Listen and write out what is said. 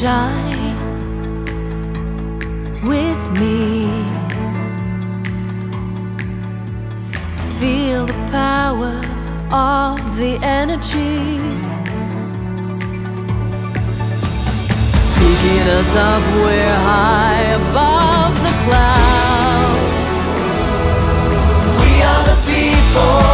shine with me. Feel the power of the energy, picking us up, we're high above the clouds. We are the people.